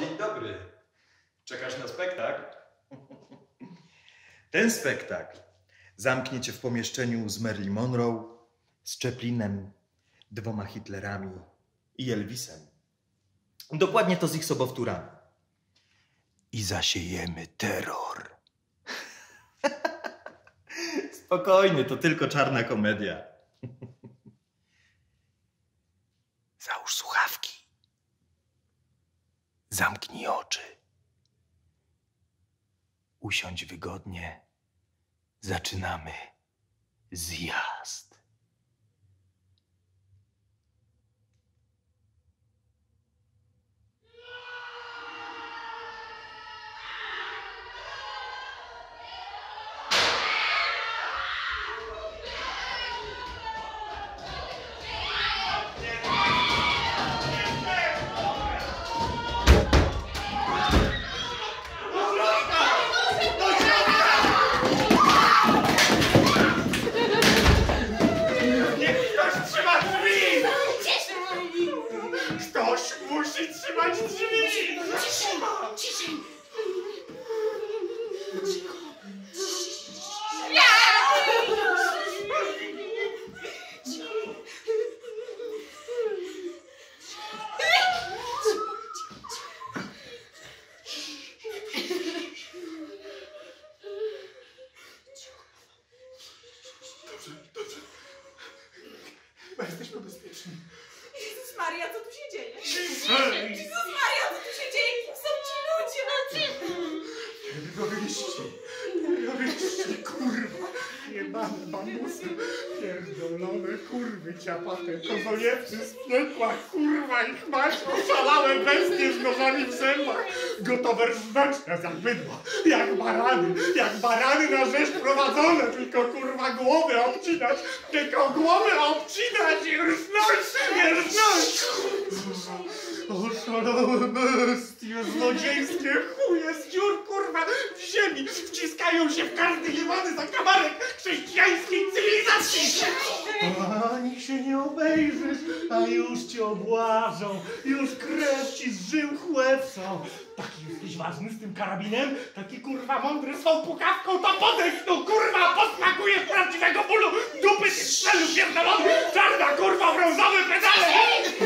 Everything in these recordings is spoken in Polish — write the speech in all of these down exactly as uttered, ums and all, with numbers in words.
dzień dobry. Czekasz na spektakl? Ten spektakl zamknie cię w pomieszczeniu z Marilyn Monroe, z Chaplinem, dwoma Hitlerami i Elvisem. Dokładnie to z ich sobowtórami. I zasiejemy terror. Spokojnie, to tylko czarna komedia. Załóż słuchawki. Zamknij oczy. Usiądź wygodnie. Zaczynamy zjazd. Jak barany, jak barany na rzeź prowadzone, tylko kurwa głowę obcinać, tylko głowę obcinać i rżnąć, nie rżnąć! Oszalone bestie, złodziejskie chuje z dziur kurwa w ziemi, wciskają się w każdy jebany za kamarek chrześcijańskiej cywilizacji! Ani się nie obejrzysz, a już cię obłażą, już krew ci z żył chłepsą. Taki jesteś ważny z tym karabinem? Taki kurwa mądry z tą pukawką, to podejść tu kurwa, posmakujesz prawdziwego bólu, dupy ci strzelił pierdolony, czarna kurwa, brązowy pedale!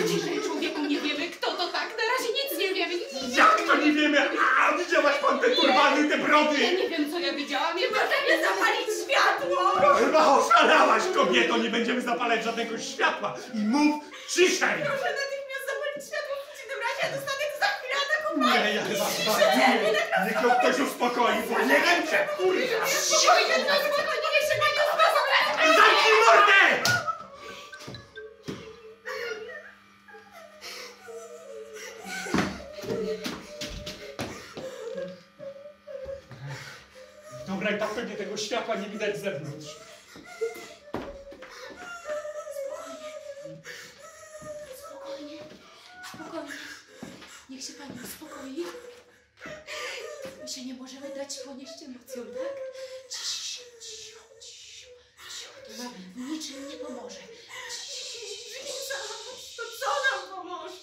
Ciszej człowieku, nie wiemy kto to tak, na razie nic nie wiemy. Nic. Jak to nie wiemy? A widziałaś pan te turbany, te brody? Ja nie wiem co ja widziałam, nie możemy zapalić światło! Kurwa oszalałaś kobieto, nie będziemy zapalać żadnego światła i mów ciszej! Proszę natychmiast zapalić światło, w przeciwnym razie ja dostanę za chwilę ataku pani! Nie, ja chyba nie, niech to ktoś uspokoi, bo nie ręczę, kurwa! Spokojnie, no spokojnie, niech się pani odpasa pracy! Zamknij mordę! Dobra, i tak pewnie tego światła nie widać z zewnątrz. Spokojnie. Spokojnie. Spokojnie. Niech się pani uspokoi. My się nie możemy dać ponieść emocjom, tak? Cicho, cicho, cicho, cicho. To nam niczym nie pomoże. Cicho. To co nam pomoże?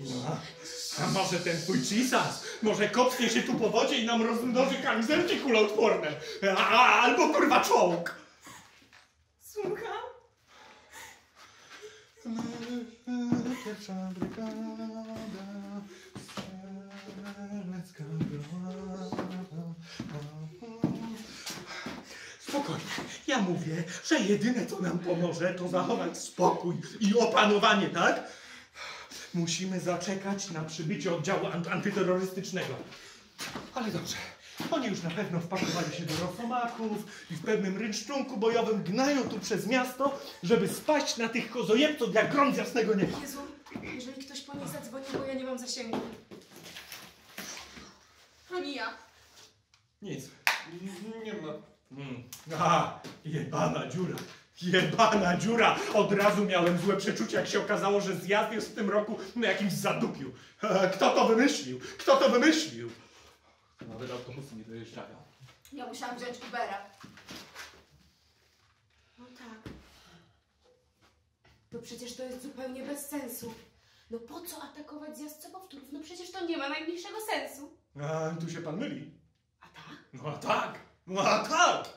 No. A może ten twój cisas? Może kopsnie się tu po wodzie i nam rozmnoży kamizelki kuloodporne. A, a, albo kurwa czołg. Słucham? Pierwsza brygada. Spokojnie. Ja mówię, że jedyne co nam pomoże to zachować spokój i opanowanie, tak? Musimy zaczekać na przybycie oddziału antyterrorystycznego. Ale dobrze, oni już na pewno wpakowali się do rosomaków i w pewnym rynszczunku bojowym gnają tu przez miasto, żeby spaść na tych kozojebców jak grom z jasnego nieba. Jezu, jeżeli ktoś po nich zadzwoni, bo ja nie mam zasięgu. Ani ja. Nic. Nie ma. Hmm. A, jebana dziura. Jebana dziura! Od razu miałem złe przeczucie, jak się okazało, że zjazd jest w tym roku na jakimś zadupiu. Kto to wymyślił? Kto to wymyślił? Nawet autobusy nie dojeżdżają. Ja musiałam wziąć Ubera. No tak. To przecież to jest zupełnie bez sensu. No po co atakować zjazd sobowtórów? No przecież to nie ma najmniejszego sensu. A tu się pan myli. A tak? No a tak! No a tak!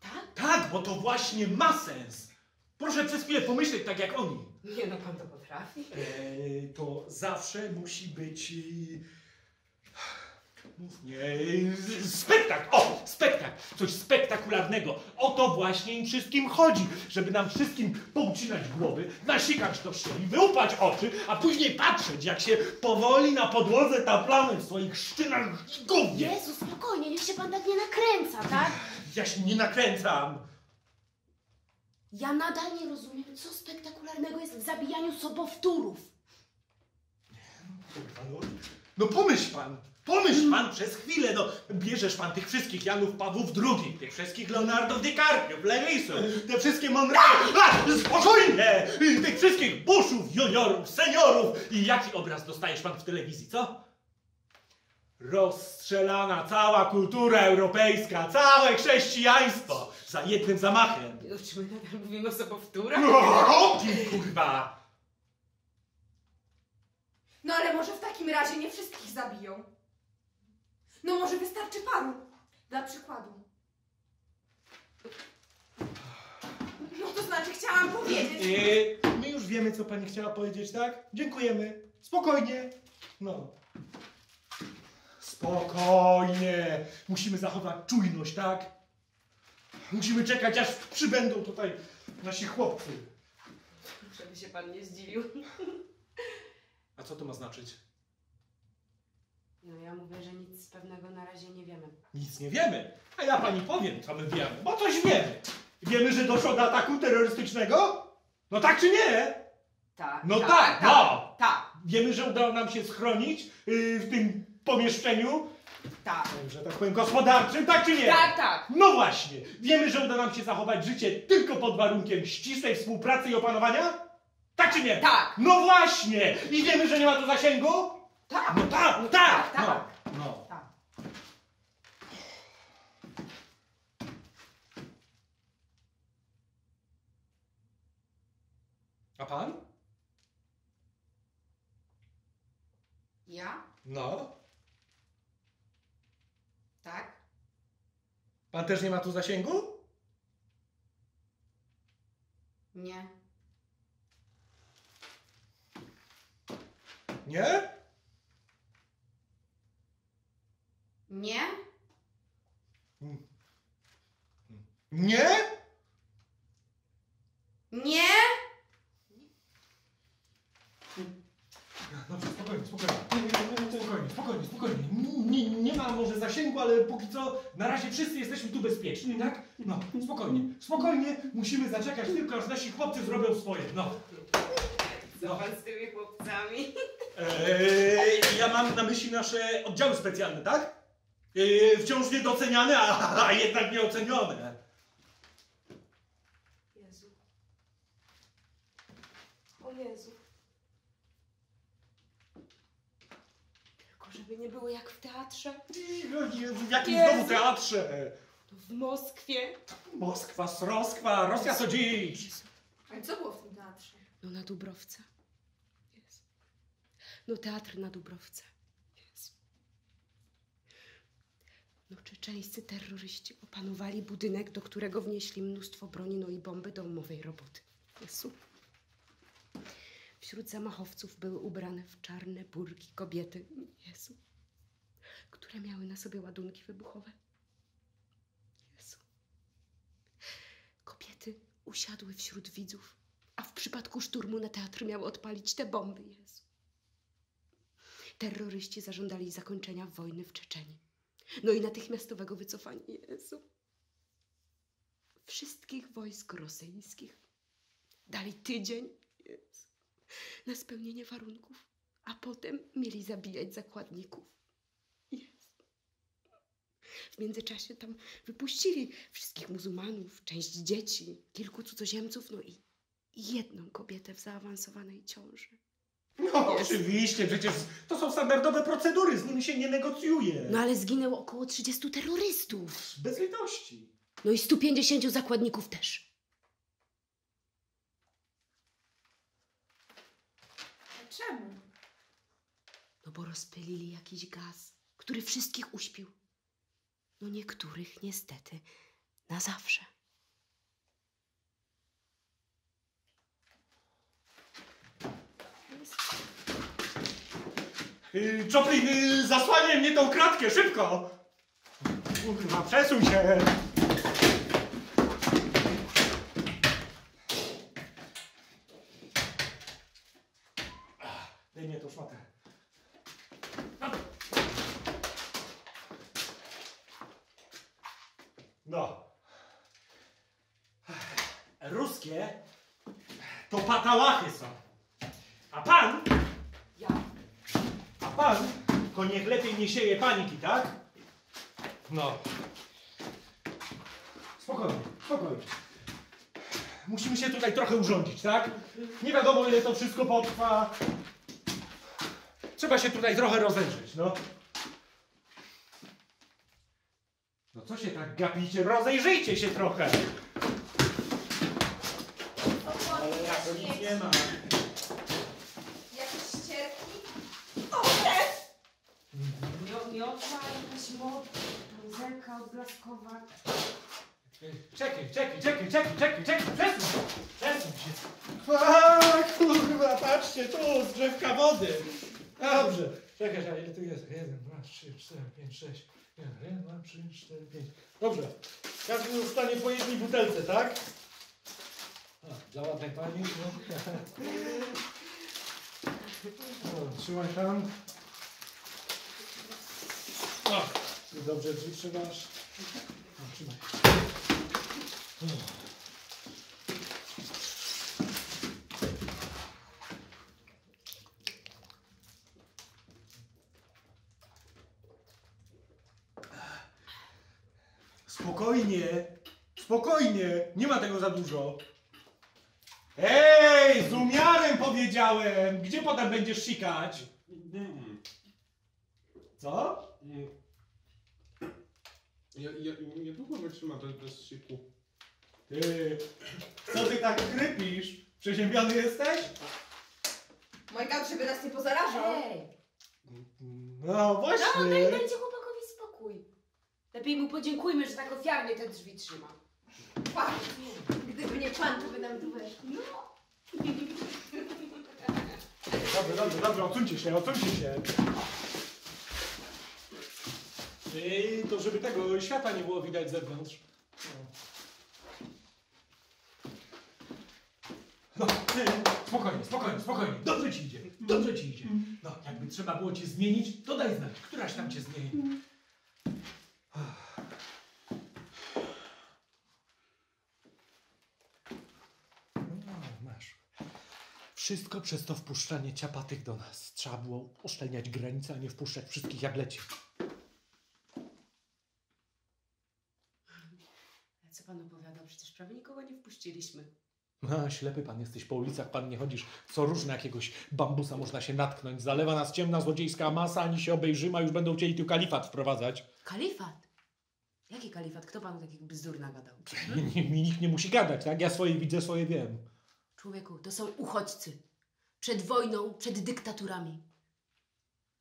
Tak? Tak, bo to właśnie ma sens. Proszę przez chwilę pomyśleć tak jak oni. Nie no, pan to potrafi. Eee, to zawsze musi być... Mów nie... Spektakl! O! Spektakl! Coś spektakularnego. O to właśnie im wszystkim chodzi. Żeby nam wszystkim poucinać głowy, nasikać do szyi, wyłupać oczy, a później patrzeć, jak się powoli na podłodze taplamy w swoich szczynach gównie. Jezu, spokojnie, niech się pan tak nie nakręca, tak? Ja się nie nakręcam. Ja nadal nie rozumiem, co spektakularnego jest w zabijaniu sobowtórów. No, no pomyśl pan, pomyśl pan przez chwilę, no bierzesz pan tych wszystkich Janów Pawłów drugich, tych wszystkich Leonardów DiCapriów, Lewisów, te wszystkie Monroe'ów, spokojnie, tych wszystkich Bushów, juniorów, seniorów i jaki obraz dostajesz pan w telewizji, co? Rozstrzelana cała kultura europejska, całe chrześcijaństwo za jednym zamachem. No, czy my nadal mówimy o sobowtórach? No, kurwa! No ale może w takim razie nie wszystkich zabiją. No może wystarczy paru. Dla przykładu. No to znaczy chciałam powiedzieć... Eee, my już wiemy, co pani chciała powiedzieć, tak? Dziękujemy. Spokojnie. No. Spokojnie. Musimy zachować czujność, tak? Musimy czekać, aż przybędą tutaj nasi chłopcy. Żeby się pan nie zdziwił. A co to ma znaczyć? No ja mówię, że nic pewnego na razie nie wiemy. Nic nie wiemy? A ja pani powiem, co my wiemy. Bo coś wiemy. Wiemy, że doszło do ataku terrorystycznego? No tak czy nie? Tak. No tak, tak, tak, no. Tak. Wiemy, że udało nam się schronić yy, w tym pomieszczeniu? Tak. Że tak powiem gospodarczym, tak czy nie? Tak, tak. No właśnie. Wiemy, że uda nam się zachować życie tylko pod warunkiem ścisłej współpracy i opanowania? Tak czy nie? Tak! No właśnie! I wiemy, że nie ma tu zasięgu? Tak! No tak, no tak! Tak, tak. No, no. Tak. A pan? Ja? No. Tak. Pan też nie ma tu zasięgu? Nie. Nie? Nie? Nie? Nie? Dobrze, spokojnie, spokojnie. Spokojnie, spokojnie, spokojnie. Nie, nie ma może zasięgu, ale póki co na razie wszyscy jesteśmy tu bezpieczni, tak? No, spokojnie, spokojnie. Musimy zaczekać tylko, aż nasi chłopcy zrobią swoje, no. Co no. Pan z tymi chłopcami? Eee, ja mam na myśli nasze oddziały specjalne, tak? Eee, wciąż niedoceniane, a, a jednak nieocenione. Jezu. O Jezu. Tylko żeby nie było jak w teatrze. Jezu, w jakim Jezu. znowu teatrze? To w Moskwie. Moskwa, Sroskwa, Rosja co dziś. Ale co było w tym teatrze? No na Dubrowce. Yes. No teatr na Dubrowce. Yes. No czeczeńscy terroryści opanowali budynek, do którego wnieśli mnóstwo broni, no i bomby domowej roboty. Jezu. Wśród zamachowców były ubrane w czarne burki kobiety. Jezu. Które miały na sobie ładunki wybuchowe. Jezu. Kobiety usiadły wśród widzów. A w przypadku szturmu na teatr miały odpalić te bomby, Jezu. Terroryści zażądali zakończenia wojny w Czeczeniu. No i natychmiastowego wycofania, Jezu. Wszystkich wojsk rosyjskich dali tydzień, Jezu, na spełnienie warunków, a potem mieli zabijać zakładników. W międzyczasie tam wypuścili wszystkich muzułmanów, część dzieci, kilku cudzoziemców, no i jedną kobietę w zaawansowanej ciąży. No jest. Oczywiście, przecież to są standardowe procedury, z nimi się nie negocjuje. No ale zginęło około trzydziestu terrorystów. Bez litości. No i stu pięćdziesięciu zakładników też. Czemu? No bo rozpylili jakiś gaz, który wszystkich uśpił. No niektórych niestety na zawsze. Yy, Chaplin, yy, zasłaniaj mnie tą kratkę, szybko! Kurwa, przesuń się! Daj mnie tą szmatę. No. Ruskie to patałachy są. A pan? Ja. A pan to niech lepiej nie sieje paniki, tak? No. Spokojnie, spokojnie. Musimy się tutaj trochę urządzić, tak? Nie wiadomo, ile to wszystko potrwa. Trzeba się tutaj trochę rozejrzeć, no. No co się tak gapicie? Rozejrzyjcie się trochę! Ale ja to nic nie ma. Jakieś ścierki? O, jest! Miota, jakaś moda, muzyka odblaskowa. Czekaj, czekaj, czekaj, czekaj, czekaj, czekaj, przesuń! Przesuń się! Aaa, kurwa, patrzcie, tu, z drzewka wody! Dobrze, czekaj, czekaj, ile tu jest? Jeden, dwa, trzy, cztery, pięć, sześć. Jeden, dwa, trzy, cztery, pięć. Dobrze. Każdy był w stanie po jednej butelce, tak? A, dla ładnej pani. No, trzymaj tam. O, ty dobrze drzwi trzymasz. No, trzymaj. O. Spokojnie, spokojnie, nie ma tego za dużo. Ej, z umiarem powiedziałem! Gdzie potem będziesz sikać? Co? Nie. Ja, ja, ja długo wytrzymam bez, bez siku. Ty, co ty tak krypisz? Przeziębiony jesteś? Moje gałczy by nas nie pozarażał. No właśnie. No, daj, dajcie chłopakowi spokój. Lepiej mu podziękujmy, że tak ofiarnie te drzwi trzyma. Pan, gdyby nie pan, to by nam tu weszł. No. Dobrze, dobrze, dobrze, odsuńcie się, odsuńcie się. I to żeby tego świata nie było widać z zewnątrz. No, spokojnie, spokojnie, spokojnie. Dobrze ci idzie, dobrze ci idzie. No, jakby trzeba było cię zmienić, to daj znać, któraś tam cię zmieni. Wszystko przez to wpuszczanie ciapatych do nas. Trzeba było uszczelniać granice, a nie wpuszczać wszystkich jak leci. A co pan opowiada? Przecież prawie nikogo nie wpuściliśmy. A, ślepy pan jesteś, po ulicach pan nie chodzisz. Co różne jakiegoś bambusa można się natknąć. Zalewa nas ciemna, złodziejska masa, ani się obejrzyma, już będą chcieli tu kalifat wprowadzać. Kalifat? Jaki kalifat? Kto panu takich bzdur nagadał? Mi nikt nie musi gadać, tak? Ja swoje widzę, swoje wiem. Człowieku, to są uchodźcy. Przed wojną, przed dyktaturami.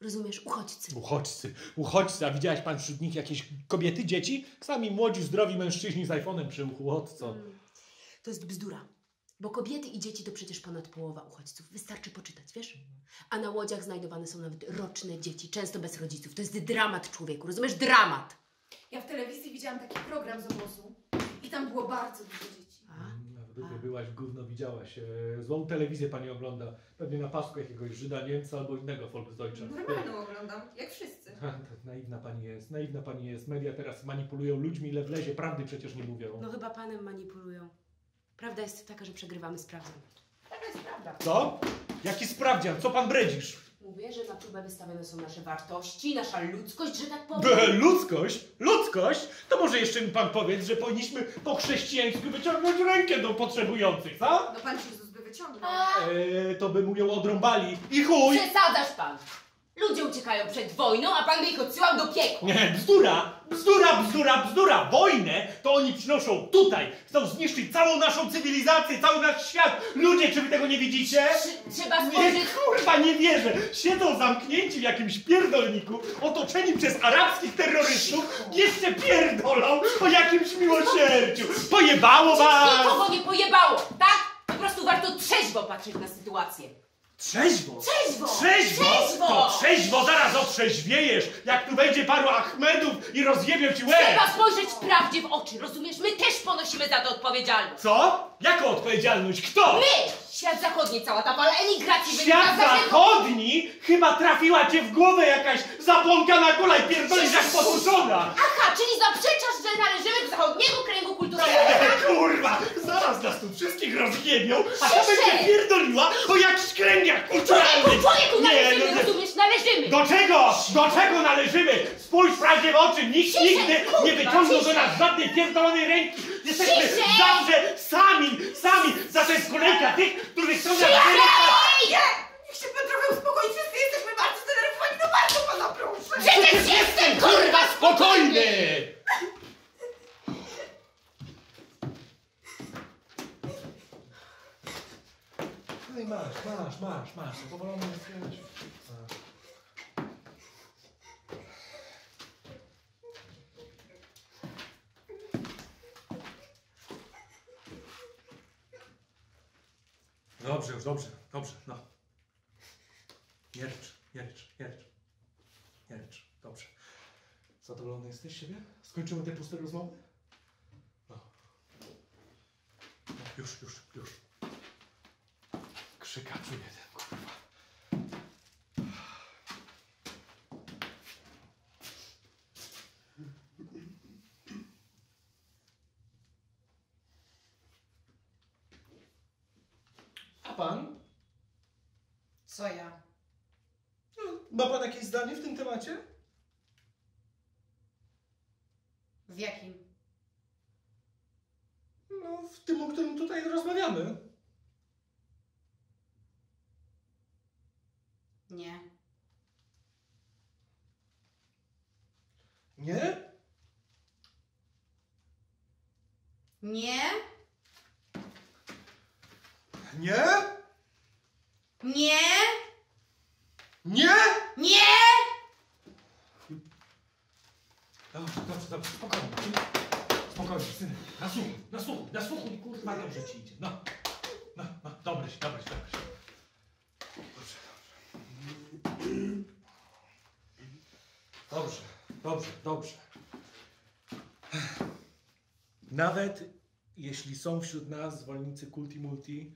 Rozumiesz? Uchodźcy. Uchodźcy. Uchodźcy. A widziałaś pan wśród nich jakieś kobiety, dzieci? Sami młodzi, zdrowi mężczyźni z iPhone'em przy uchu. Od co? Hmm. To jest bzdura. Bo kobiety i dzieci to przecież ponad połowa uchodźców. Wystarczy poczytać, wiesz? A na łodziach znajdowane są nawet roczne dzieci, często bez rodziców. To jest dramat, człowieku. Rozumiesz? Dramat. Ja w telewizji widziałam taki program z obozu i tam było bardzo dużo dzieci. A? Gdyby byłaś w gówno, widziałaś. Złą telewizję pani ogląda. Pewnie na pasku jakiegoś Żyda, Niemca albo innego Volksdeutschera. Normalnie oglądam, jak wszyscy. Naiwna pani jest, naiwna pani jest. Media teraz manipulują ludźmi, ile wlezie. Prawdy przecież nie mówią. No chyba panem manipulują. Prawda jest taka, że przegrywamy sprawdzam. Taka jest prawda. Co? Jaki sprawdzian? Co pan bredzisz? Mówię, że na próbę wystawione są nasze wartości, nasza ludzkość, że tak powiem. Be, ludzkość? Ludzkość? To może jeszcze mi pan powiedz, że powinniśmy po chrześcijańsku wyciągnąć rękę do potrzebujących, co? No pan się Jezus by wyciągnął. Eee, to by mu ją odrąbali i chuj! Przesadzasz pan! Ludzie uciekają przed wojną, a pan by ich odsyłał do piekła. Nie, bzdura, bzdura, bzdura, bzdura. Wojnę to oni przynoszą tutaj. Chcą zniszczyć całą naszą cywilizację, cały nasz świat. Ludzie, czy wy tego nie widzicie? Trz trzeba spojrzeć... Nie, kurwa, nie wierzę. Siedzą zamknięci w jakimś pierdolniku, otoczeni przez arabskich terrorystów, jeszcze pierdolą o jakimś miłosierdziu. Pojebało was! Nikogo nie pojebało, tak? Po prostu warto trzeźwo patrzeć na sytuację. Trzeźwo? Trzeźwo! Trzeźwo! Trzeźwo! To trzeźwo zaraz otrzeźwiejesz, jak tu będzie paru Achmedów i rozjebią ci łeb! Trzeba spojrzeć prawdzie w oczy, rozumiesz? My też ponosimy za to odpowiedzialność. Co? Jaką odpowiedzialność? Kto? My! Świat zachodni, cała ta fala emigracji... Świat zachodni? Zaczęło... Chyba trafiła cię w głowę jakaś zabłąka na kolaj pierdolisz jak podłuszona! Aha, czyli zaprzeczasz, że należymy do zachodniego kręgu kulturowego, tak? Kurwa! Zaraz nas tu wszystkich rozjebią, a to będzie pierdoliła o jakichś kręgach kulturalnych! Człowieku, należymy, nie, rozumiesz? Należymy! Do czego? Do czego należymy? Spójrz prawdzie w oczy, nikt ciszę, nigdy kurwa, nie wyciągnął do nas żadnej pierdolonej ręki! Jesteśmy ciszę. Zawsze sami, sami! Zatem jest kolejka tych, których są na nie! Niech się pan trochę uspokoi, wszyscy jesteśmy bardzo zdenerwowani, no bardzo pana proszę! Przecież jestem, kurwa, spokojny! No i masz, masz, masz, masz, powolony jesteś. Dobrze, już dobrze, dobrze, no. Nie rycz, nie rycz, nie rycz. Nie rycz, dobrze. Zadowolony jesteś z siebie? Skończymy te puste rozmowy? No. No już, już, już. Krzykaczu jeden, kurwa. Pan? Co ja? Ma pan jakieś zdanie w tym temacie? W jakim? No, w tym, o którym tutaj rozmawiamy. Nie. Nie? Nie? Nie? Nie? Nie? Nie? Dobrze, dobrze, dobrze, spokojnie. Spokojnie, synek. Nasłuchuj, nasłuchuj, nasłuchuj, kurwa, dobrze ci idzie. No, no, no, dobrze, dobrze, dobrze. Dobrze, dobrze. Dobrze, dobrze, dobrze. Nawet... Jeśli są wśród nas zwolennicy kulti multi,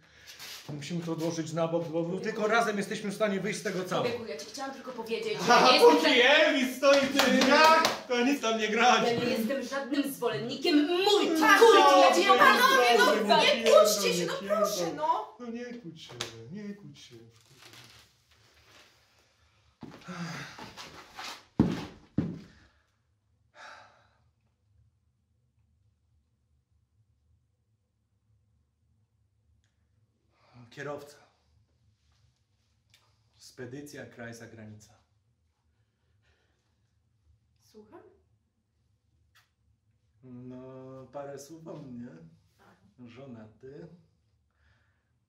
to musimy to odłożyć na bok, bo tylko razem jesteśmy w stanie wyjść z tego całego. Ja ci chciałam tylko powiedzieć, że ha, nie jestem... Elvis stoi w tych drzwiach, to nic tam nie grać. Ja nie jestem żadnym zwolennikiem multi kulti. Ja panowie, no nie kłóćcie się, no proszę, no. No nie kłóć się, nie kłóć się. Kierowca. Spedycja, kraj, zagranica. Słucham? No, parę słów o mnie. Żonaty.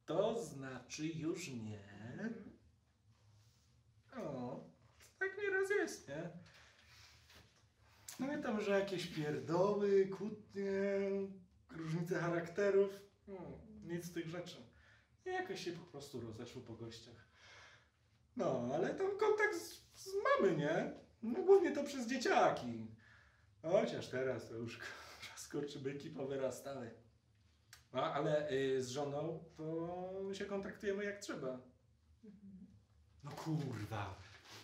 To znaczy już nie. O, tak nieraz jest, nie? No i tam, że jakieś pierdoły, kłótnie, różnice charakterów. No, nic z tych rzeczy. Jakoś się po prostu rozeszło po gościach. No, ale tam kontakt z, z mamy, nie? No głównie to przez dzieciaki. Chociaż teraz to już skurczybyki powyrastały. No, ale y, z żoną to się kontaktujemy jak trzeba. No kurwa,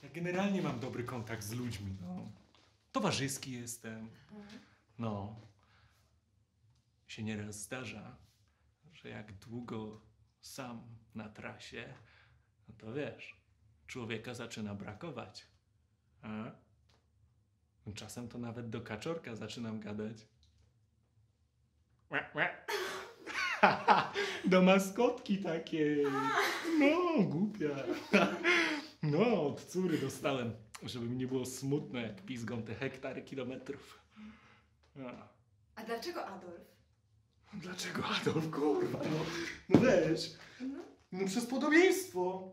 ja generalnie mam dobry kontakt z ludźmi, no. Towarzyski jestem. No. Się nieraz zdarza, że jak długo sam na trasie, no to wiesz, człowieka zaczyna brakować. A? Czasem to nawet do kaczorka zaczynam gadać. Do maskotki takiej. No, głupia. No, od córy dostałem, żeby mi nie było smutno, jak pizgą te hektary kilometrów. A, A dlaczego Adolf? Dlaczego Adolf, kurwa, no, no wiesz, no. no przez podobieństwo.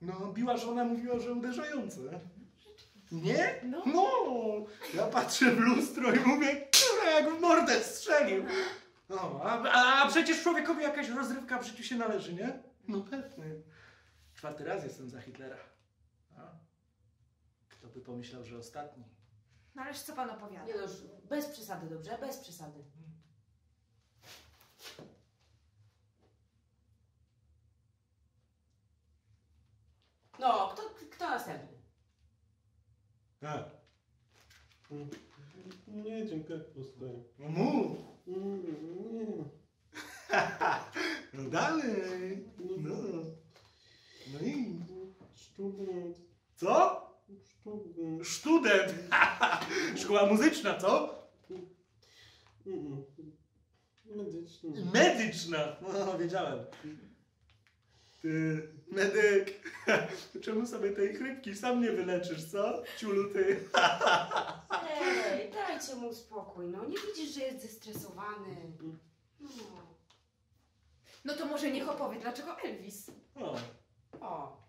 No, biła żona mówiła, że uderzające. Nie? No. no! Ja patrzę w lustro i mówię, kurwa, jak w mordę strzelił. No, a, a przecież człowiekowi jakaś rozrywka w życiu się należy, nie? No pewnie. Czwarty raz jestem za Hitlera. A? Kto by pomyślał, że ostatni? No ależ co pan opowiada? Nie, no już bez przesady, dobrze? Bez przesady. No, kto, kto następny? A. Nie, dziękuję, postaję. No mów! No dalej! No. No i? Student. Co? Student. Student! Szkoła muzyczna, co? Medyczna. Medyczna! No, wiedziałem. Ty, medyk, czemu sobie tej chrypki sam nie wyleczysz, co? Ciulu ty. Ej, dajcie mu spokój, no. Nie widzisz, że jest zestresowany. No, no to może niech opowie, dlaczego Elvis? O. O.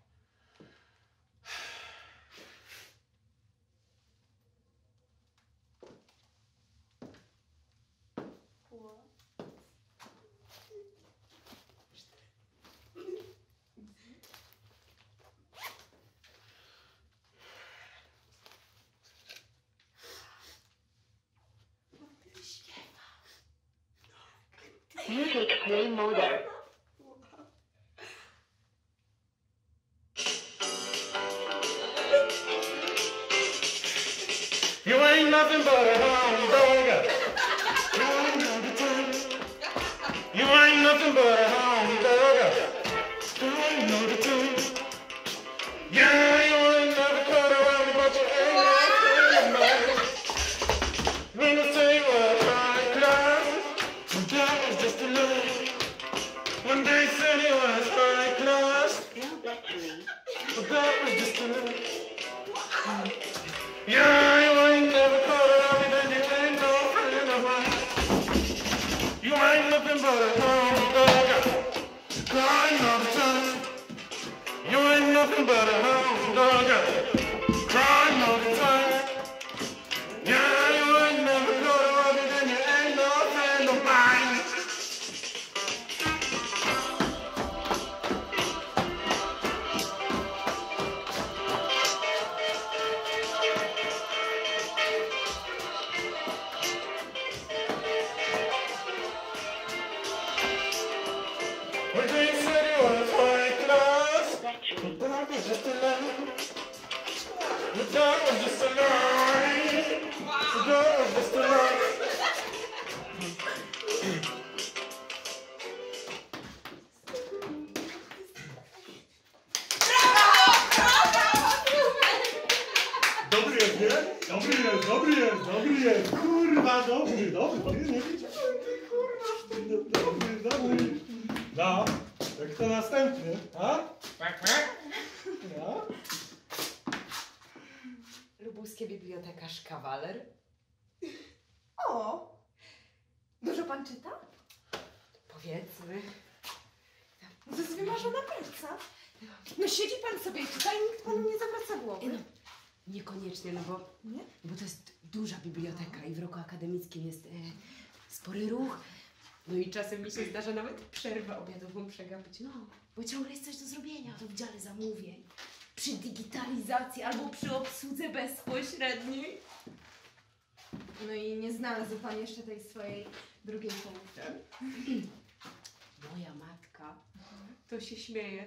Czasem mi się zdarza nawet przerwę obiadową przegapić. No, bo ciągle jest coś do zrobienia w oddziale zamówień, przy digitalizacji albo przy obsłudze bezpośredniej. No i nie znalazł pan jeszcze tej swojej drugiej połówki. Moja matka to się śmieje,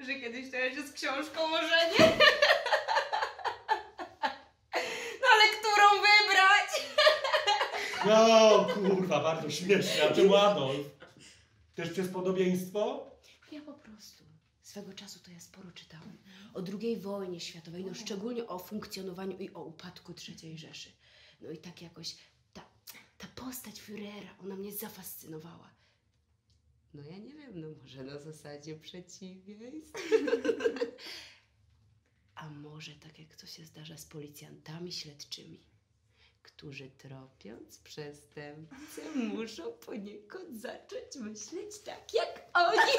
że kiedyś to ja się z książką może nie. No, kurwa, bardzo śmieszne, a czemu Adolf? Też przez podobieństwo? Ja po prostu. Swego czasu to ja sporo czytałam. O drugiej wojnie światowej, no szczególnie o funkcjonowaniu i o upadku trzeciej Rzeszy. No i tak jakoś ta, ta postać Führera, ona mnie zafascynowała. No ja nie wiem, no może na zasadzie przeciwieństw. się zdarza z policjantami śledczymi, którzy tropiąc przestępcę muszą poniekąd zacząć myśleć tak jak oni.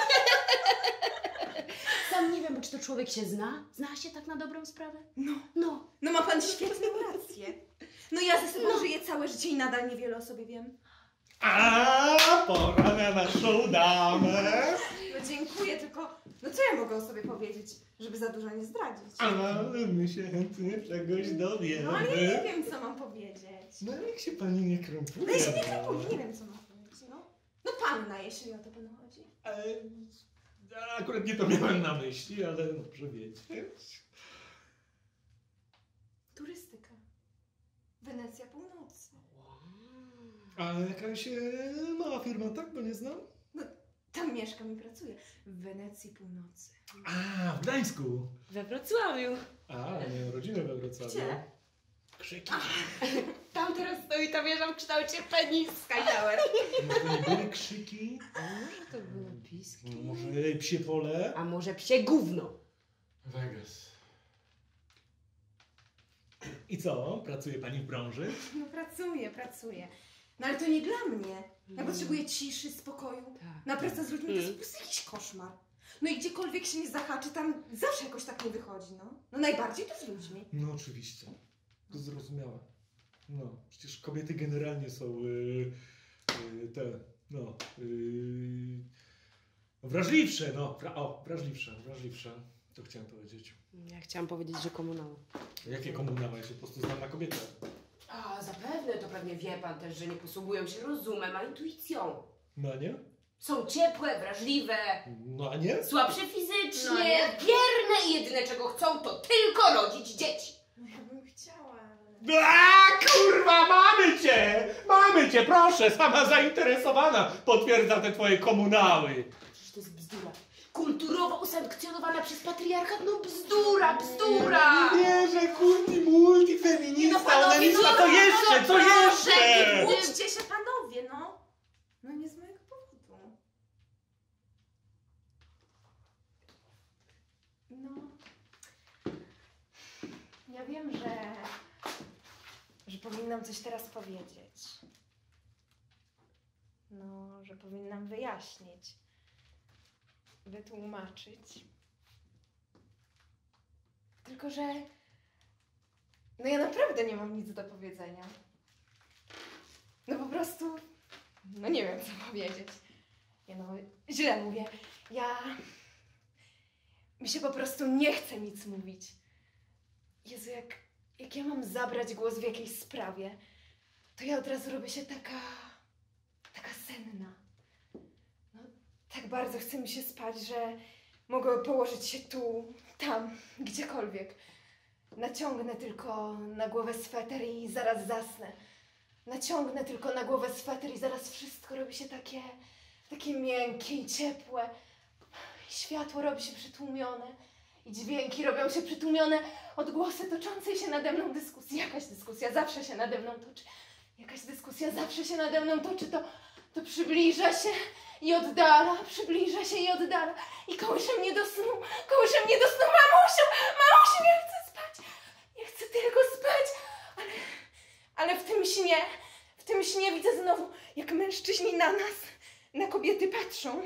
Sam nie wiem, czy to człowiek się zna. Zna się tak na dobrą sprawę? No. No, no ma pan świetną rację. No ja ze sobą no. żyję całe życie i nadal niewiele o sobie wiem. A pora na naszą damę. No dziękuję, tylko no co ja mogę o sobie powiedzieć, żeby za dużo nie zdradzić? A my się chętnie czegoś dowiemy. No ale ja nie wiem, co mam powiedzieć. No niech się pani nie krępuje. No ja się nie krępuję, nie wiem, co mam powiedzieć, no. No panna, jeśli o to panu chodzi. Ale... Akurat nie to miałem na myśli, ale dobrze wiedzieć. Turystyka. Wenecja Północna. Wow. A jakaś mała firma, tak? Bo nie znam. No, tam mieszkam i pracuję. W Wenecji Północy. A, w Gdańsku. We Wrocławiu. A, miałem rodzinę we Wrocławiu. Gdzie? Krzyki. A, tam teraz stoi ta wieża w kształcie penis. Sky Tower. Może to były krzyki? A może to były piski? Może psie pole? A może psie gówno? Vegas. I co? Pracuje pani w branży? No pracuję, pracuję. No ale to nie dla mnie. Ja mm. potrzebuję ciszy, spokoju. Tak. Na pracę z ludźmi mm. to jest po prostu jakiś koszmar. No i gdziekolwiek się nie zahaczy, tam zawsze jakoś tak nie wychodzi, no. No najbardziej to z ludźmi. No oczywiście. To zrozumiałe. No, przecież kobiety generalnie są yy, yy, te, no, yy, wrażliwsze, no. Wra o, wrażliwsze, wrażliwsze. To chciałem powiedzieć. Ja chciałam powiedzieć, że komunała. Jakie komunała? Ja się po prostu znam na kobietach. A, zapewne, to pewnie wie pan też, że nie posługują się rozumem, a intuicją. No nie? Są ciepłe, wrażliwe. No a nie? Słabsze fizycznie, no, nie? Bierne i jedyne czego chcą to tylko rodzić dzieci. No ja bym chciała, ale... Aaaa, kurwa, mamy cię! Mamy cię, proszę, sama zainteresowana potwierdza te twoje komunały. Przecież to jest bzdura. Kulturowo usankcjonowana przez patriarchat, no bzdura, bzdura! Nie, nie, że kurni multifeminista, no panowie, ona myśla, no, co jeszcze, no, co jeszcze? Proszę, nie kłóćcie się panowie, no. No nie z mojego powodu. No. Ja wiem, że... że powinnam coś teraz powiedzieć. No, że powinnam wyjaśnić. Wytłumaczyć. Tylko, że... no ja naprawdę nie mam nic do powiedzenia. No po prostu... no nie wiem, co powiedzieć. Ja no, źle mówię. Ja... mi się po prostu nie chce nic mówić. Jezu, jak... jak ja mam zabrać głos w jakiejś sprawie, to ja od razu robię się taka... taka senna. Tak bardzo chce mi się spać, że mogę położyć się tu, tam, gdziekolwiek. Naciągnę tylko na głowę sweter i zaraz zasnę. Naciągnę tylko na głowę sweter i zaraz wszystko robi się takie, takie miękkie i ciepłe. I światło robi się przytłumione. I dźwięki robią się przytłumione. Odgłosy toczącej się nade mną dyskusji. Jakaś dyskusja zawsze się nade mną toczy. Jakaś dyskusja zawsze się nade mną toczy. To, to przybliża się... i oddala, przybliża się i oddala. I kołysze mnie do snu, kołysze mnie do snu. Mamusiu, mamusiu, ja chcę spać. Ja chcę tylko spać. Ale, ale w tym śnie, w tym śnie widzę znowu, jak mężczyźni na nas, na kobiety patrzą.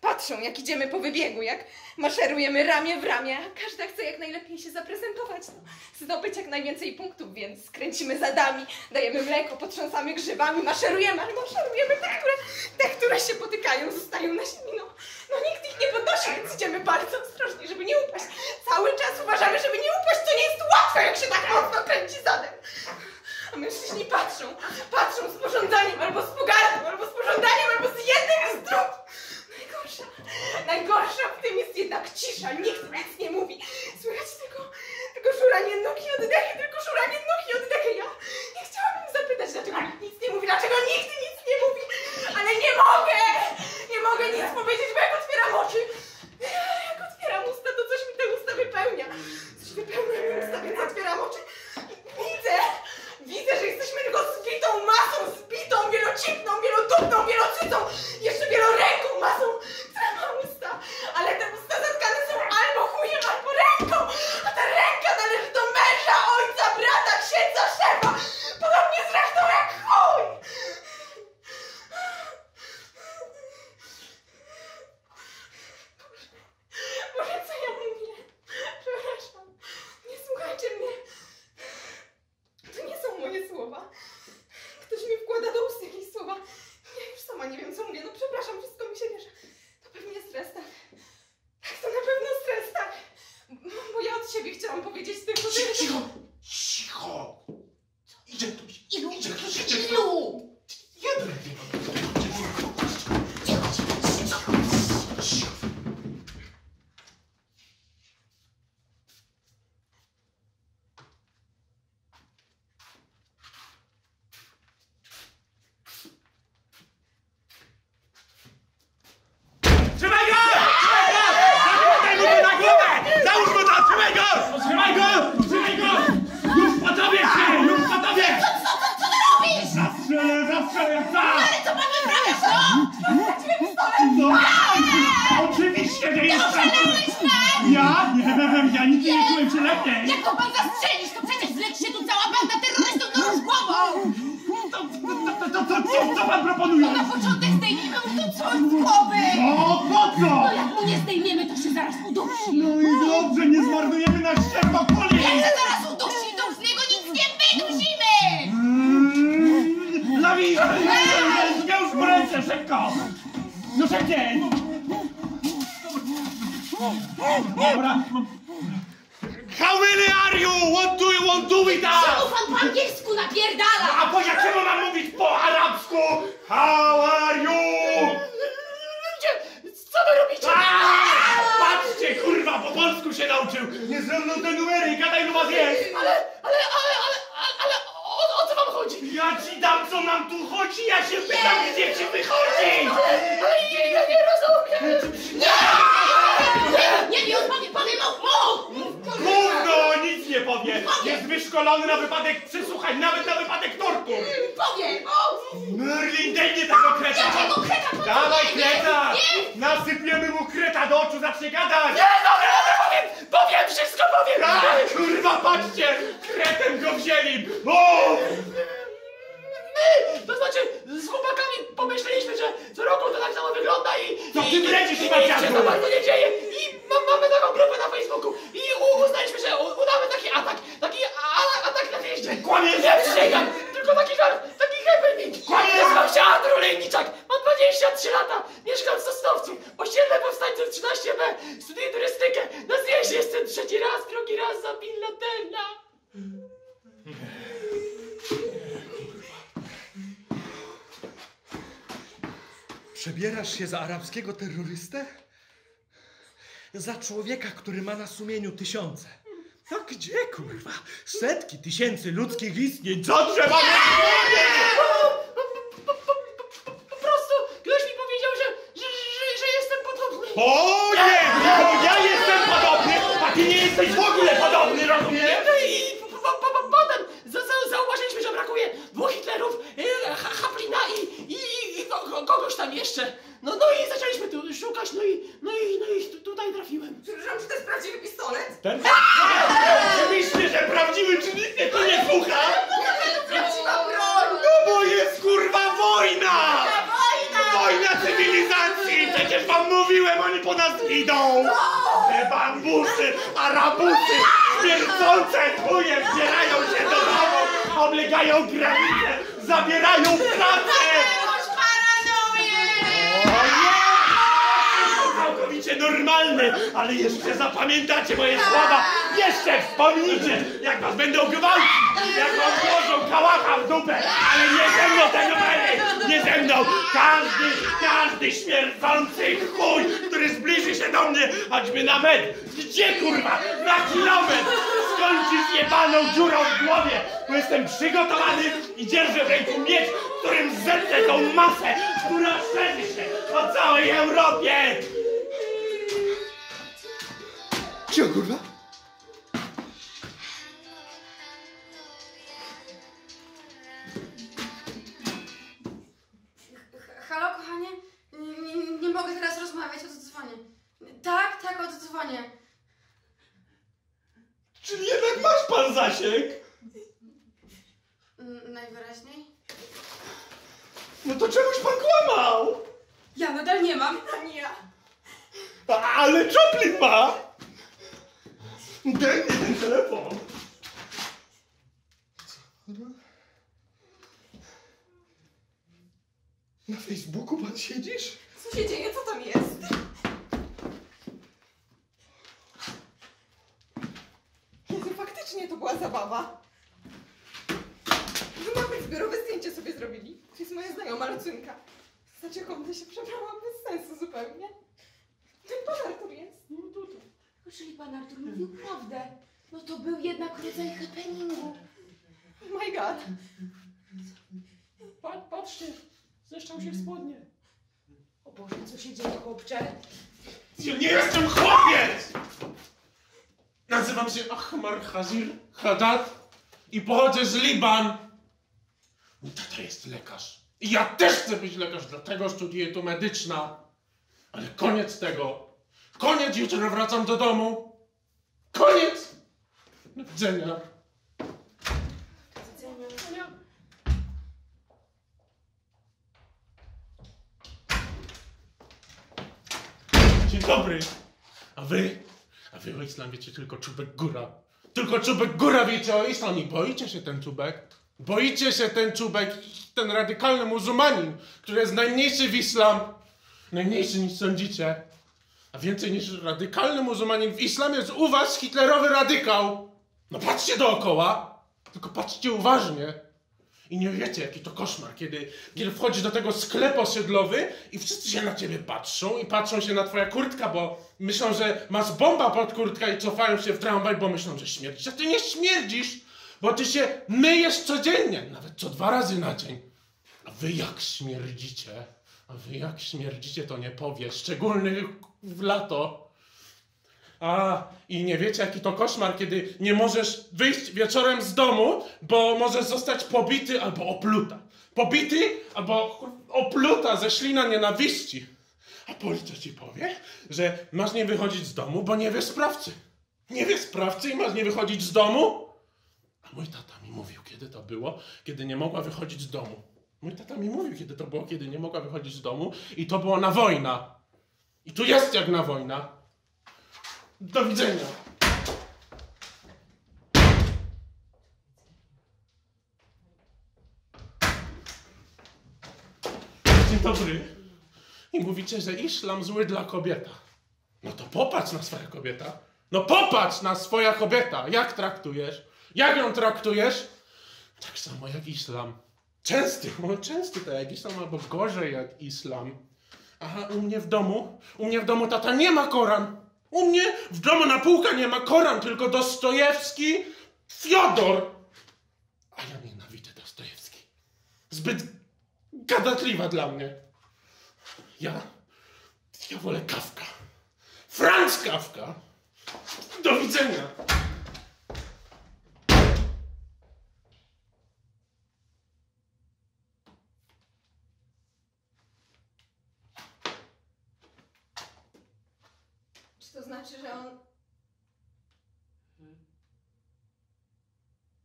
Patrzą, jak idziemy po wybiegu, jak maszerujemy ramię w ramię. Każda chce jak najlepiej się zaprezentować, no, zdobyć jak najwięcej punktów, więc kręcimy zadami, dajemy mleko, potrząsamy grzybami, maszerujemy, ale maszerujemy te, które, te, które się potykają, zostają na ziemi. No, no nikt ich nie podnosi, więc idziemy bardzo ostrożnie, żeby nie upaść. Cały czas uważamy, żeby nie upaść, to nie jest łatwe, jak się tak mocno kręci zadem. A mężczyźni patrzą, patrzą z pożądaniem, albo z pogardą, albo z pożądaniem, albo z jednym, z drugim. Najgorsza, najgorsza w tym jest jednak cisza, nikt nic nie mówi. Słychać tylko, tylko szuranie nóg i oddechy, tylko szuranie nóg i oddechy. Ja nie chciałabym zapytać, dlaczego nikt nic nie mówi, dlaczego nikt nic nie mówi, ale nie mogę, nie mogę nic powiedzieć, bo jak otwieram oczy, jak otwieram usta, to coś mi te usta wypełnia. Coś wypełnia mi usta, więc otwieram oczy i widzę, widzę, że jesteśmy tylko zbitą masą, zbitą, wielocipną, wielodupną, wielocytą, jeszcze wieloręką masą, która ma usta, ale te usta zatkane są albo chujem, chciałam powiedzieć tylko tyle. Cicho! Cicho! Idzie ktoś! Ilu? Idzie ktoś! Idzie ktoś! Ilu? Jeden! Przebierasz się za arabskiego terrorystę? Za człowieka, który ma na sumieniu tysiące. No gdzie, kurwa? Setki tysięcy ludzkich istnień. Co trzeba mieć w głowie? Po prostu ktoś mi powiedział, że, że, że, że jestem podobny. O nie! Bo ja jestem podobny, a ty nie jesteś w ogóle podobny, rozumiesz? I potem zauważyliśmy, że brakuje dwóch Hitlerów, Chaplina i... kogoś tam jeszcze. No, no i zaczęliśmy tu szukać, no i, no i, no i tutaj trafiłem. Przepraszam, czy to jest prawdziwy pistolet? Ten? Myślę, że prawdziwy, czy nikt mnie to nie słucha? No bo jest kurwa wojna! Wojna cywilizacji! Przecież wam mówiłem, oni po nas idą! Te bambusy, arabusy, śmierdzące tchóje wdzierają się do domu, oblegają granice, zabierają pracę! Normalny, ale jeszcze zapamiętacie moje słowa, jeszcze wspomnijcie, jak was będą gwałcić, jak wam włożą kałacha w dupę, ale nie ze mną tego będę, nie ze mną, każdy, każdy śmierdzący chuj, który zbliży się do mnie, choćby na metr, gdzie kurwa, na kilometr, skończy z jebaną dziurą w głowie, bo jestem przygotowany i dzierżę w ręku miecz, którym zetnę tą masę, która szerzy się po całej Europie. Cio, kurwa? Halo, kochanie? Nie, nie, nie mogę teraz rozmawiać, oddzwonię. Tak, tak, oddzwonię. Czyli jednak masz pan zasięg? N- najwyraźniej. No to czemuś pan kłamał? Ja nadal nie mam. Ani ja. A, ale Chaplin ma! Daj mi ten telefon! Na Facebooku pan siedzisz? Co się dzieje? Co tam jest? faktycznie to była zabawa. No mamy zbiorowe zdjęcie sobie zrobili. To jest moja znajoma Lucynka. Znaczy, komuś się przebrałam bez sensu zupełnie. Ten pan Artur jest. No tutaj. Czyli pan Artur mówił prawdę. No to był jednak rodzaj happeningu. Oh my god. Pat, patrzcie, zeszczał się w spodnie. O Boże, co się dzieje, chłopcze? Ja nie jestem chłopiec! Nazywam się Achmar Hazir Haddad i pochodzę z Liban. Mój tata jest lekarz. I ja też chcę być lekarz, dlatego studiuję tu medyczna. Ale koniec tego. Koniec, jutro wracam do domu. Koniec! Do widzenia. Dzień dobry. A wy? A wy o islam wiecie tylko czubek góra. Tylko czubek góra wiecie o islam i boicie się ten czubek. Boicie się ten czubek, ten radykalny muzułmanin, który jest najmniejszy w islam. Najmniejszy niż sądzicie. A więcej niż radykalny muzułmanin w islamie jest u was hitlerowy radykał. No patrzcie dookoła. Tylko patrzcie uważnie. I nie wiecie jaki to koszmar, kiedy, kiedy wchodzisz do tego sklepu osiedlowy i wszyscy się na ciebie patrzą i patrzą się na twoja kurtka, bo myślą, że masz bomba pod kurtką i cofają się w tramwaj, bo myślą, że śmierdzisz. A ty nie śmierdzisz, bo ty się myjesz codziennie, nawet co dwa razy na dzień. A wy jak śmierdzicie? A wy jak śmierdzicie, to nie powiesz, szczególnie w lato. A, i nie wiecie jaki to koszmar, kiedy nie możesz wyjść wieczorem z domu, bo możesz zostać pobity albo opluta. Pobity albo opluta ze ślina nienawiści. A policja ci powie, że masz nie wychodzić z domu, bo nie wiesz sprawcy. Nie wiesz sprawcy i masz nie wychodzić z domu? A mój tata mi mówił, kiedy to było, kiedy nie mogła wychodzić z domu. Mój tata mi mówił, kiedy to było, kiedy nie mogła wychodzić z domu i to było na wojna. I tu jest jak na wojna. Do widzenia. Dzień dobry. I mówicie, że islam zły dla kobieta. No to popatrz na swoją kobieta. No popatrz na swoja kobieta. Jak traktujesz? Jak ją traktujesz? Tak samo jak islam. Częsty, no częsty tak jak islam, albo gorzej jak islam. Aha, u mnie w domu, u mnie w domu tata nie ma Koran. U mnie w domu na półkę nie ma Koran, tylko Dostojewski, Fiodor. A ja nienawidzę Dostojewski. Zbyt gadatliwa dla mnie. Ja, ja wolę Kafka. Franz Kafka. Do widzenia.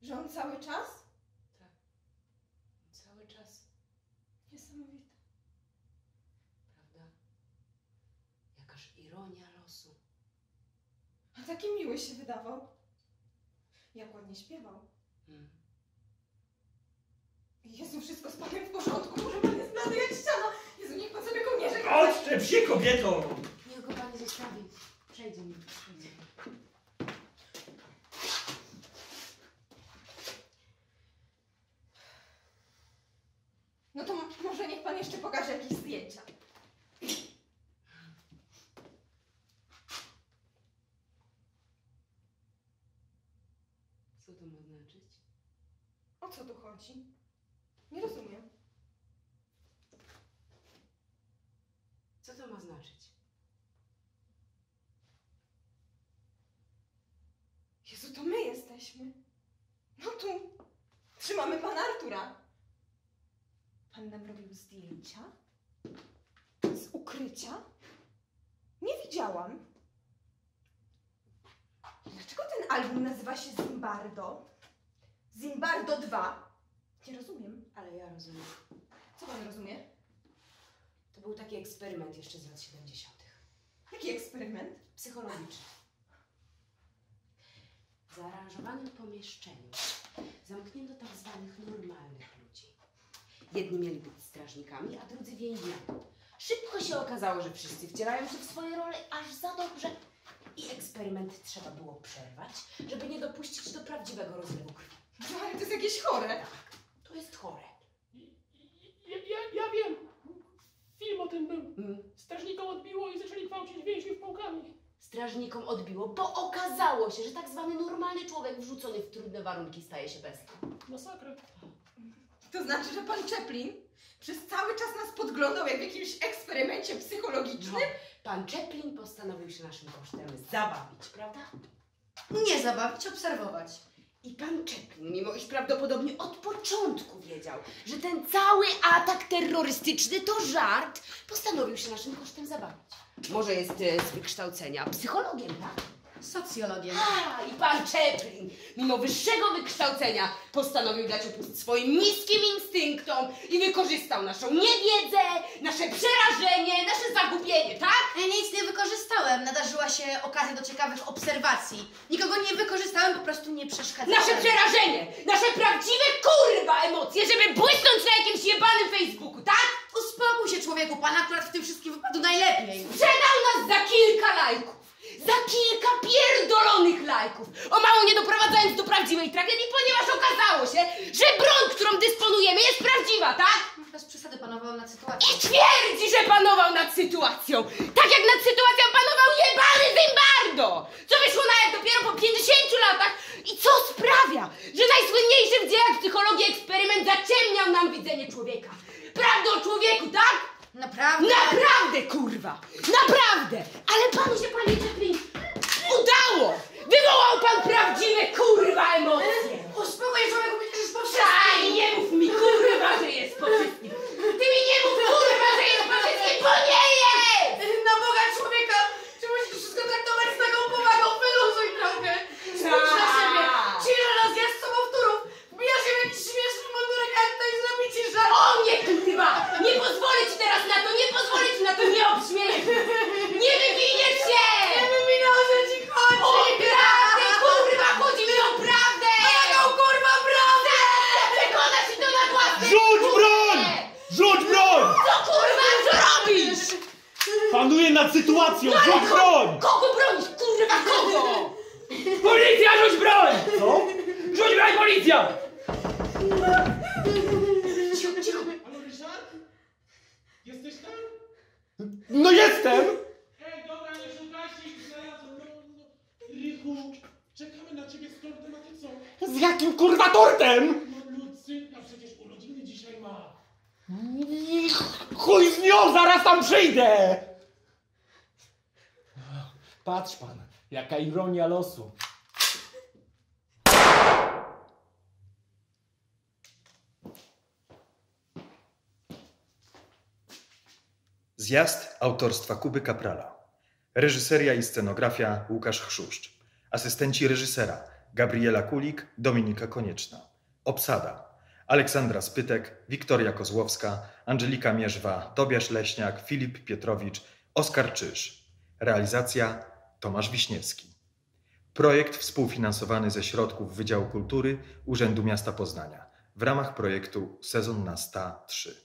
Że on cały czas? Tak. Cały czas. Niesamowite. Prawda? Jakaż ironia losu. A taki miły się wydawał. Jak ładnie śpiewał. Hmm. Jezu, wszystko z panem w porządku. Może pan jest blady jak ściana. Jezu, niech pan sobie kołnierze... Odczep się, kobieto! Niech go pani zostawi. Przejdzie mi. Przejdzie. No to może niech pan jeszcze pokaże jakieś zdjęcia. Co to ma znaczyć? O co tu chodzi? Nie rozumiem. Co to ma znaczyć? Jezu, to my jesteśmy. No tu. Trzymamy pana Artura. Pan nam robił zdjęcia? Z ukrycia? Nie widziałam. Dlaczego ten album nazywa się Zimbardo? Zimbardo dwa. Nie rozumiem. Ale ja rozumiem. Co pan rozumie? To był taki eksperyment jeszcze z lat siedemdziesiątych. Jaki eksperyment? Psychologiczny. W zaaranżowanym pomieszczeniu zamknięto tak zwanych normalnych ludzi. Jedni mieli być strażnikami, a drudzy więźniami. Szybko się okazało, że wszyscy wcielają się w swoje role aż za dobrze i eksperymentują. eksperyment trzeba było przerwać, żeby nie dopuścić do prawdziwego rozlewu krwi. No, ale to jest jakieś chore. Tak, to jest chore. Ja, ja, ja wiem. Film o tym był. Hmm. Strażnikom odbiło i zaczęli gwałcić więźniów pałkami. Strażnikom odbiło, bo okazało się, że tak zwany normalny człowiek wrzucony w trudne warunki staje się bestią. Masakra. To znaczy, że pan Chaplin przez cały czas nas podglądał jak w jakimś eksperymencie psychologicznym? No, pan Chaplin postanowił się naszym kosztem zabawić, prawda? Nie zabawić, obserwować. I pan Chaplin, mimo iż prawdopodobnie od początku wiedział, że ten cały atak terrorystyczny to żart, postanowił się naszym kosztem zabawić. Może jest z wykształcenia psychologiem, tak? Socjologiem. A, i pan Chaplin, mimo wyższego wykształcenia, postanowił dać upust swoim niskim instynktom i wykorzystał naszą niewiedzę, nasze przerażenie, nasze zagubienie, tak? Ja nic nie wykorzystałem. Nadarzyła się okazja do ciekawych obserwacji. Nikogo nie wykorzystałem, po prostu nie przeszkadzałem. Nasze przerażenie, nasze prawdziwe kurwa emocje, żeby błysnąć na jakimś jebanym Facebooku, tak? Uspokój się, człowieku, pan akurat w tym wszystkim wypadł najlepiej. Sprzedał nas za kilka lajków. Za kilka pierdolonych lajków, o mało nie doprowadzając do prawdziwej tragedii, ponieważ okazało się, że broń, którą dysponujemy, jest prawdziwa, tak? Bez przesady panował nad sytuacją. I twierdzi, że panował nad sytuacją! Tak jak nad sytuacją panował jebany Zimbardo! Co wyszło na jak dopiero po pięćdziesięciu latach i co sprawia, że najsłynniejszy w dziejach psychologii eksperyment zaciemniał nam widzenie człowieka. Prawdę o człowieku, tak? Naprawdę? Naprawdę, kurwa! Naprawdę! Ale panu się, panie Chaplin, udało! Wywołał pan prawdziwe, kurwa, emocje! Uspokój się, człowieku, będziesz już po wszystkim! Nie mów mi, kurwa, że jest po wszystkim! Ty mi nie mów, kurwa, że jest po wszystkim, bo nie jest! Na Boga, człowieka, czy musisz wszystko traktować z taką powagą? Wyluzuj trochę! Spójrz na siebie! Ciężko nas jest z sobą wtórów! Wbijasz się w jakiś śmieszny mundurek, a ktoś zrobi ci żal! O nie, kurwa! Nie pozwolę ci teraz na to! Nie pozwolę ci na to! Nie obśmiesz! Nie wywiniesz się! Nie wyminął, że ci chodzi! O prawdę, kurwa! Chodzi mi o prawdę! O jaką, kurwa, prawdę! Przekona się to na własne! Rzuć broń! Rzuć broń! Co, kurwa, zrobisz? Panuje nad sytuacją! Rzuć broń! Kogo bronisz, kurwa, kogo? Policja, rzuć broń! Co? Rzuć broń, policja! Cicho, cicho. Halo, Ryszard? Jesteś tam? No jestem! Hej, dobra, nie szukaj się już zaraz. Rychu, czekamy na ciebie z tortem, a ty co? Z jakim, kurwa, tortem? No Lucynka przecież urodziny dzisiaj ma. Chuj z nią, zaraz tam przyjdę! Patrz pan, jaka ironia losu. Zjazd autorstwa Kuby Kaprala. Reżyseria i scenografia Łukasz Chrzuszcz. Asystenci reżysera Gabriela Kulik, Dominika Konieczna. Obsada Aleksandra Spytek, Wiktoria Kozłowska, Angelika Mierzwa, Tobiasz Leśniak, Filip Pietrowicz, Oskar Czyż. Realizacja Tomasz Wiśniewski. Projekt współfinansowany ze środków Wydziału Kultury Urzędu Miasta Poznania w ramach projektu Sezon na sto trzy.